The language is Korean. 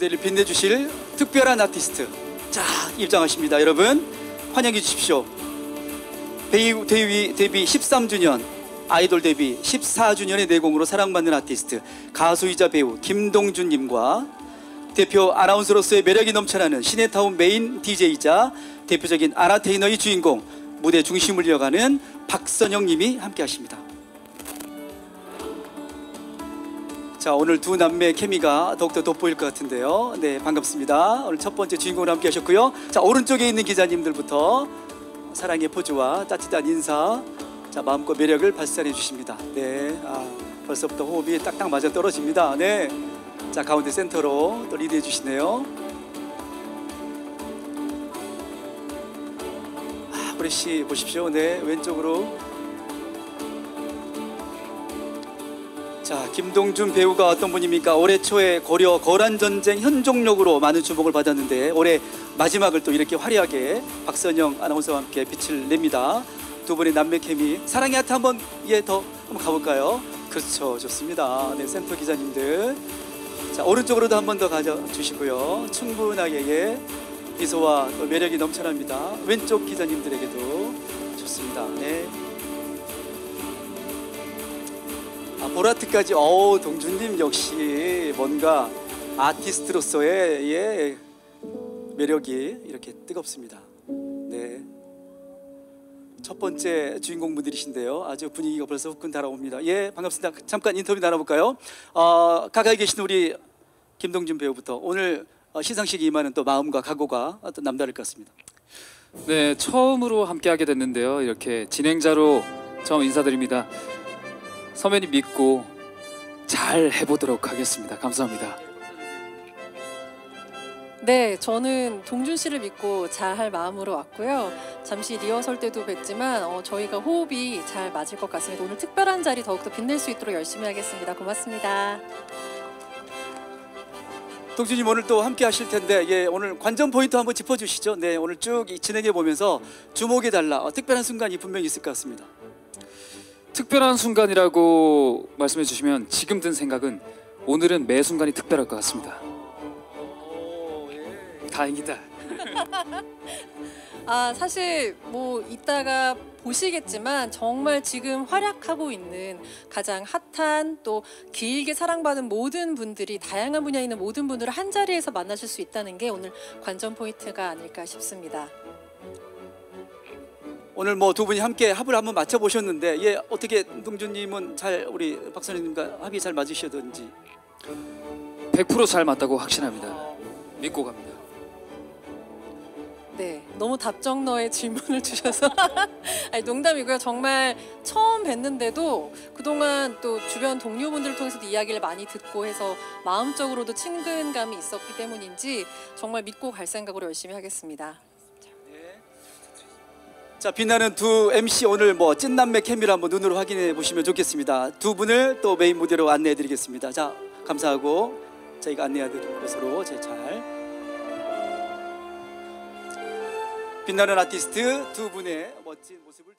무대를 빛내주실 특별한 아티스트 자 입장하십니다. 여러분 환영해 주십시오. 데뷔 13주년, 아이돌 데뷔 14주년의 내공으로 사랑받는 아티스트 가수이자 배우 김동준님과 대표 아나운서로서의 매력이 넘쳐나는 시네타운 메인 DJ이자 대표적인 아나테이너의 주인공 무대 중심을 이어가는 박선영님이 함께하십니다. 자 오늘 두 남매의 케미가 더욱더 돋보일 것 같은데요. 네 반갑습니다. 오늘 첫 번째 주인공으로 함께하셨고요. 자 오른쪽에 있는 기자님들부터 사랑의 포즈와 따뜻한 인사, 자 마음과 매력을 발산해 주십니다. 네, 아, 벌써부터 호흡이 딱딱 맞아 떨어집니다. 네, 자 가운데 센터로 또 리드해 주시네요. 아, 보리 씨 보십시오. 네, 왼쪽으로. 자, 김동준 배우가 어떤 분입니까? 올해 초에 고려 거란 전쟁 현종역으로 많은 주목을 받았는데 올해 마지막을 또 이렇게 화려하게 박선영 아나운서와 함께 빛을 냅니다. 두 분의 남매 케미 사랑의 하트 한번 예 더 한번 가볼까요? 그렇죠, 좋습니다. 네, 센터 기자님들 자 오른쪽으로도 한번 더 가져주시고요. 충분하게 예, 미소와 또 매력이 넘쳐납니다. 왼쪽 기자님들에게도 좋습니다. 네. 아, 보라트까지 어우 동준님 역시 뭔가 아티스트로서의 예, 매력이 이렇게 뜨겁습니다. 네, 첫 번째 주인공 분들이신데요. 아주 분위기가 벌써 후끈 달아옵니다. 예, 반갑습니다. 잠깐 인터뷰 나눠볼까요? 가까이 계신 우리 김동준 배우부터 오늘 시상식에 임하는 또 마음과 각오가 또 남다를 것 같습니다. 네, 처음으로 함께하게 됐는데요. 이렇게 진행자로 처음 인사드립니다. 선배님 믿고 잘 해보도록 하겠습니다. 감사합니다. 네, 저는 동준 씨를 믿고 잘 할 마음으로 왔고요. 잠시 리허설 때도 뵀지만 저희가 호흡이 잘 맞을 것 같습니다. 오늘 특별한 자리 더욱더 빛낼 수 있도록 열심히 하겠습니다. 고맙습니다. 동준님 오늘 또 함께 하실 텐데 예, 오늘 관전 포인트 한번 짚어주시죠. 네, 오늘 쭉 진행해 보면서 주목해달라 특별한 순간이 분명히 있을 것 같습니다. 특별한 순간이라고 말씀해 주시면 지금 든 생각은 오늘은 매 순간이 특별할 것 같습니다. 오, 예. 다행이다. 아 사실 뭐 이따가 보시겠지만 정말 지금 활약하고 있는 가장 핫한 또 길게 사랑받은 모든 분들이 다양한 분야에 있는 모든 분들을 한자리에서 만나실 수 있다는 게 오늘 관전 포인트가 아닐까 싶습니다. 오늘 뭐 두 분이 함께 합을 한번 맞춰 보셨는데 예 어떻게 동준님은 잘 우리 박선영님과 합이 잘 맞으시던지 100% 잘 맞다고 확신합니다. 믿고 갑니다. 네 너무 답정너의 질문을 주셔서 아니 농담이고요. 정말 처음 뵀는데도 그동안 또 주변 동료분들을 통해서도 이야기를 많이 듣고 해서 마음적으로도 친근감이 있었기 때문인지 정말 믿고 갈 생각으로 열심히 하겠습니다. 자 빛나는 두 MC 오늘 뭐 찐남매 케미를 한번 눈으로 확인해 보시면 좋겠습니다. 두 분을 또 메인 무대로 안내해 드리겠습니다. 자 감사하고 저희가 안내해 드리는 것으로 제 잘 빛나는 아티스트 두 분의 멋진 모습을